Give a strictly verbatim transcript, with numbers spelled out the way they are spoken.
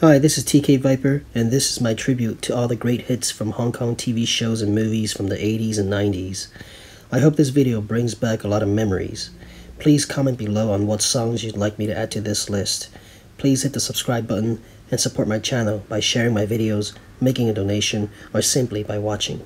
Hi, this is T K Viper, and this is my tribute to all the great hits from Hong Kong T V shows and movies from the eighties and nineties. I hope this video brings back a lot of memories. Please comment below on what songs you'd like me to add to this list. Please hit the subscribe button and support my channel by sharing my videos, making a donation, or simply by watching.